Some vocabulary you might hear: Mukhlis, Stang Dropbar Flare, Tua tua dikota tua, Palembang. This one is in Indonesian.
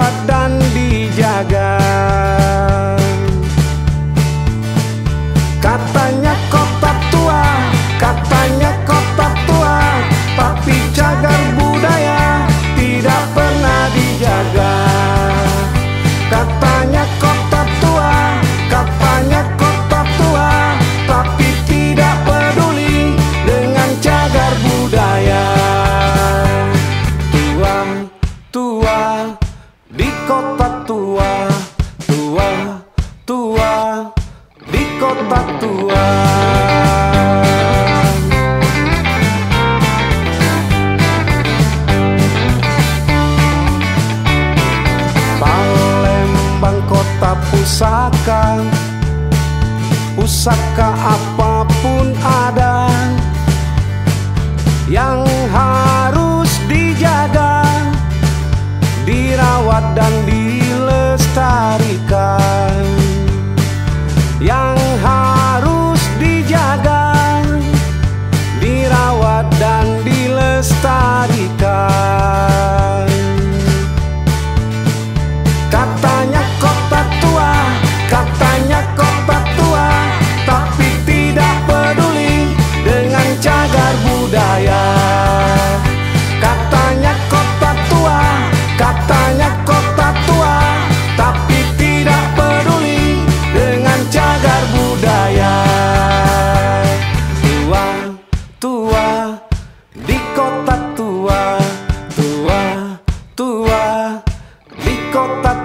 dirawat dan dijaga. Katanya kota tua, katanya kota tua, tapi cagar budaya tidak pernah dijaga. Katanya kota tua, katanya kota tua, tapi tidak peduli dengan cagar budaya. Tua tua di kota tua, tua tua di kota tua. Palembang kota pusaka, pusaka apapun ada, yang harus dijaga, dirawat dan dilestarikan. Yang harus dijaga, dirawat dan dilestarikan. Katanya kota tua, katanya kota tua, tapi tidak peduli dengan cagar budaya. Katanya kota tua, katanya kota tua, tapi tidak peduli dengan cagar budaya. Tua tua di kota tua, tua tua di kota tua.